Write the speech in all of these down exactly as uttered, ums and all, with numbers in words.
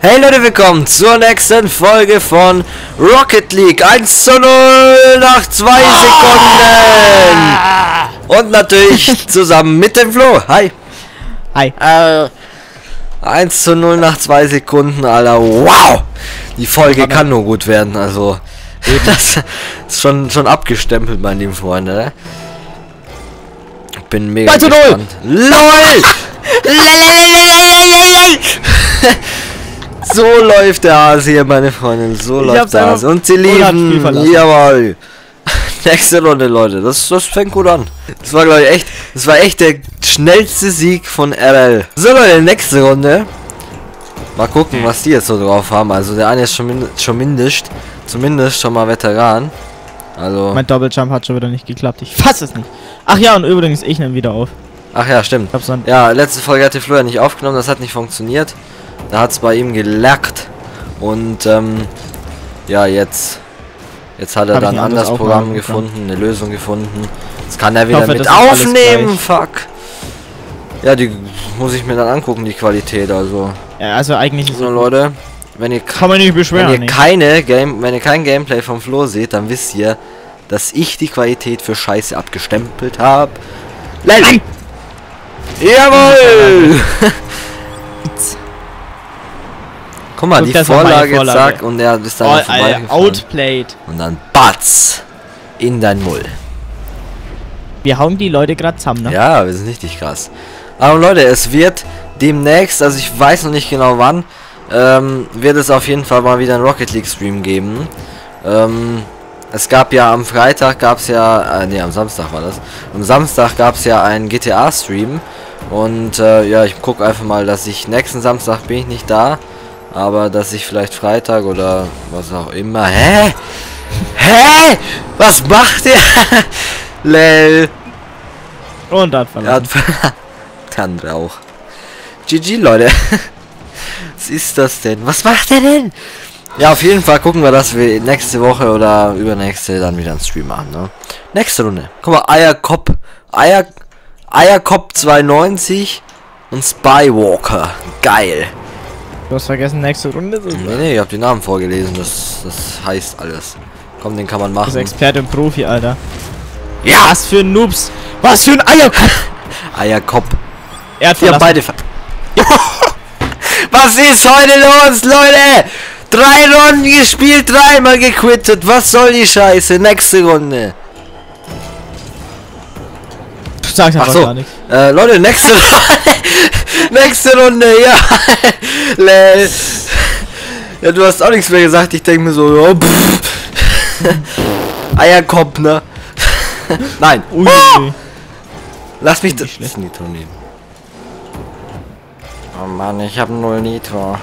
Hey Leute, willkommen zur nächsten Folge von Rocket League. eins zu null nach zwei Sekunden. Und natürlich zusammen mit dem Flo. Hi. Hi. Äh, eins zu null nach zwei Sekunden, Alter. Wow. Die Folge kann nur gut werden, also. Das ist schon, schon abgestempelt, meine lieben Freunde, ne? Ich bin mega gespannt. LOL! So läuft der Hase hier, meine Freundin. So läuft der Hase. Und sie lieben. Jawohl. Nächste Runde, Leute. Das, das fängt gut an. Das war, glaube ich, echt. Das war echt der schnellste Sieg von R L. So, Leute, nächste Runde. Mal gucken, was die jetzt so drauf haben. Also, der eine ist schon mindest. Schon mindest Zumindest schon mal Veteran. Also. Mein Double-Jump hat schon wieder nicht geklappt. Ich fass es nicht. Ach ja, und übrigens, ich nehme wieder auf. Ach ja, stimmt. Ja, letzte Folge hatte Florian nicht aufgenommen. Das hat nicht funktioniert. Da hat es bei ihm gelackt. Und, ähm, ja, jetzt. Jetzt hat er Hab dann ein anderes Programm gefunden, eine Lösung gefunden. Jetzt kann er wieder hoffe, mit aufnehmen. Fuck. Ja, die muss ich mir dann angucken, die Qualität. Also. Ja, also eigentlich so, Leute. Wenn ihr, Kann man nicht beschweren, wenn ihr keine Game, wenn ihr kein Gameplay vom Flo seht, dann wisst ihr, dass ich die Qualität für Scheiße abgestempelt habe. Nein! Jawohl! Guck mal, Guck, die Vorlage, Vorlage zack und er ist dann oh, outplayed. Und dann batz in dein Mull. Wir hauen die Leute gerade zusammen, ne? Ja, wir sind richtig krass. Aber Leute, es wird demnächst, also ich weiß noch nicht genau wann. Ähm, wird es auf jeden Fall mal wieder ein Rocket League Stream geben. Ähm, es gab ja am Freitag gab es ja, äh, ne, am Samstag war das. Am Samstag gab es ja einen G T A Stream und äh, ja, ich guck einfach mal, dass ich nächsten Samstag bin ich nicht da, aber dass ich vielleicht Freitag oder was auch immer. Hä? Hä? Was macht ihr? Lel. Und dann verlassen. Dann auch. G G, Leute. Was ist das denn? Was macht er denn? Ja, auf jeden Fall gucken wir, dass wir nächste Woche oder übernächste dann wieder einen Stream machen, ne? Nächste Runde. Guck mal, Eierkopf. Eier, Eierkopf zweiundneunzig und Spywalker. Geil. Du hast vergessen, nächste Runde? So nee, nee, ich hab die Namen vorgelesen. Das, das heißt alles. Komm, den kann man machen. Das ist Experte und Profi, Alter. Ja! Was für ein Noobs! Was für ein Eierkopf! Eierkopf. Er hat ja beide ver... Was ist heute los, Leute? Drei Runden gespielt, dreimal gequittet. Was soll die Scheiße? Nächste Runde. Du sagst einfach gar nichts. Äh, Leute, nächste Runde. Nächste Runde, ja. Ja, du hast auch nichts mehr gesagt. Ich denke mir so, oh, Eierkopf, ne? Nein. Ui, oh! Lass mich das Nitro nehmen. Oh Mann, ich hab null Nitro.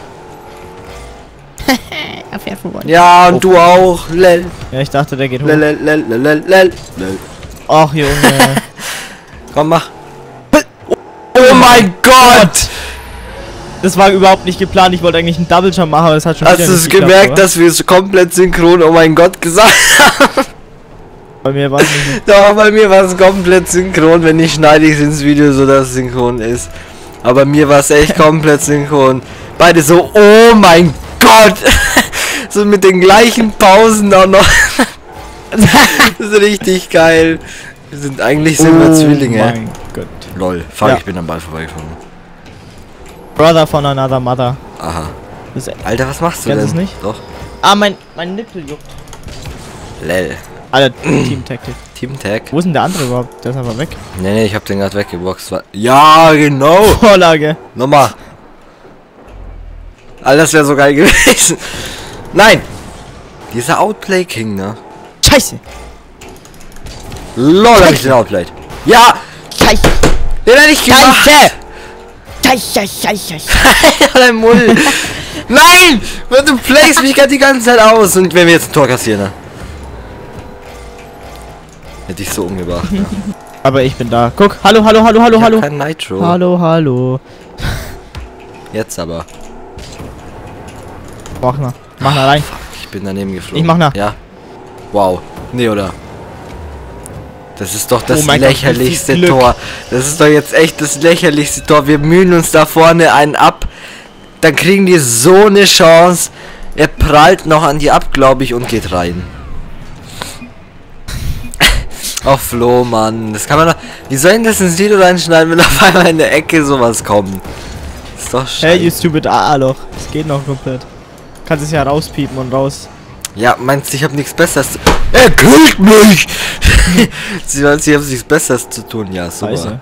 Ja, und oh, du auch. Lel. Ja, ich dachte, der geht hoch. Lel, lel, lel, lel, lel. Ach, Junge. Komm, mach. Oh, oh mein Gott! Das war überhaupt nicht geplant. Ich wollte eigentlich einen Double Jump machen, aber es hat schon Hast du es gemerkt, oder? Dass wir es komplett synchron oh mein Gott gesagt haben? Bei mir war es nicht. Doch, bei mir war es komplett synchron. Wenn nicht, schneide ich es ins Video, sodass es synchron ist. Aber mir war es echt komplett synchron. Beide so, oh mein Gott! So mit den gleichen Pausen auch noch. Das ist richtig geil. Wir sind eigentlich sind wir Zwillinge. Oh mein Gott. Lol, fuck, ja. Ich bin am Ball vorbeigekommen. Brother von another mother. Aha. Alter, was machst du denn? Kennst du es nicht? Doch. Ah, mein, mein Nippel juckt. Lel. Alter, Team-Tactic. Team-Tag. Wo ist denn der andere überhaupt? Der ist einfach weg. Ne, ne, ich hab den gerade weggeboxt. Ja, genau. Vorlage. Nochmal. Alter, das wäre so geil gewesen. Nein. Dieser Outplay King, ne? Scheiße. Lol, hab ich den Outplay. Ja. Scheiße. Den hab ich gemacht. Scheiße. Scheiße, scheiße. Dein Mull. Nein. Du playst mich gerade die ganze Zeit aus. Und wenn wir jetzt ein Tor kassieren, ne? Hätte ich so umgebracht. Ja. Aber ich bin da. Guck, hallo, hallo, hallo, hallo, hallo. Kein Nitro. Hallo, hallo. Jetzt aber. Mach nach. Mach nach rein. Fuck, ich bin daneben geflogen. Ich mach nach. Ja. Wow. Nee, oder? Das ist doch das oh lächerlichste Gott, Tor. Das ist doch jetzt echt das lächerlichste Tor. Wir mühen uns da vorne einen ab. Dann kriegen die so eine Chance. Er prallt noch an die ab, glaube ich, und geht rein. Oh Flo, Mann. Das kann man doch... Wie soll denn das ins Video reinschneiden, wenn auf einmal in der Ecke sowas kommt? Ist doch scheiße. Hey, you stupid A-Loch. Das geht noch komplett. Kannst es ja rauspiepen und raus. Ja, meinst du, ich habe nichts Besseres zu... Er kriegt mich! Sie meinst, ich habe nichts Besseres zu tun? Ja, super. Scheiße.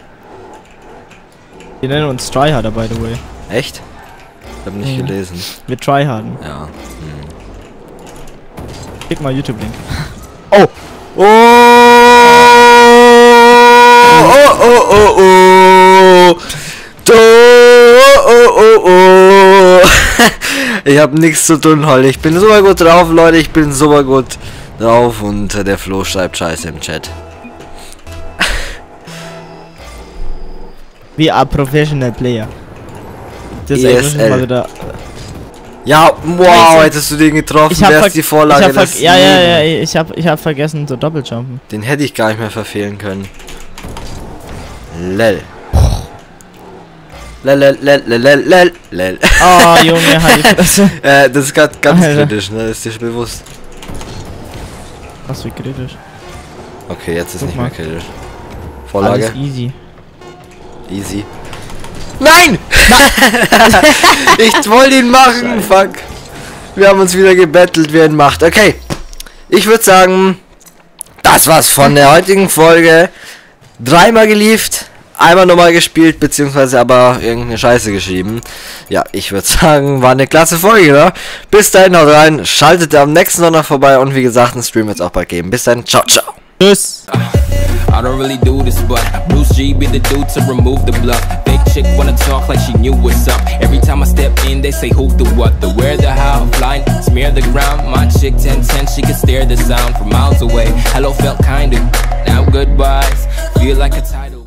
Die nennen uns Tryharder, by the way. Echt? Ich habe nicht mhm. gelesen. Wir tryharden. Ja. Mhm. Klick mal YouTube-Link. Oh! Oh! Oh, oh, oh, oh! Do, oh, oh, oh! Ich hab nichts zu tun heute. Ich bin super gut drauf, Leute. Ich bin super gut drauf. Und äh, der Flo schreibt Scheiße im Chat. We are professional player. Das ist mal wieder. Ja, wow, hättest du den getroffen, wärst die Vorlage. Ich hab ja, ja, ja, ich hab, ich hab vergessen zu doppeljumpen. Den hätte ich gar nicht mehr verfehlen können. Lel. Lel, lel, lel, lel, lel. Oh, Junge, halt. äh, das ist gerade ganz Alter. kritisch, ne? Ist dir bewusst. Was, wie kritisch? Okay, jetzt ist Guck nicht mal. mehr kritisch. Vorlage. Alles easy. Easy. Nein! Ich wollte ihn machen, fuck. Wir haben uns wieder gebettelt, wer ihn macht. Okay, ich würde sagen, das war's von der heutigen Folge. Dreimal gelieft, einmal nochmal gespielt, beziehungsweise aber irgendeine Scheiße geschrieben. Ja, ich würde sagen, war eine klasse Folge, oder? Bis dahin, haut rein, schaltet am nächsten Sonntag vorbei und wie gesagt, einen Stream wird's auch bald geben. Bis dahin, ciao, ciao. Tschüss. I don't really do this, but Bruce G be the dude to remove the bluff. Big chick wanna talk like she knew what's up. Every time I step in, they say who, the what, the where, the how. Blind, smear the ground. My chick ten ten, she can stare the sound from miles away. Hello felt kinda, now goodbyes feel like a title.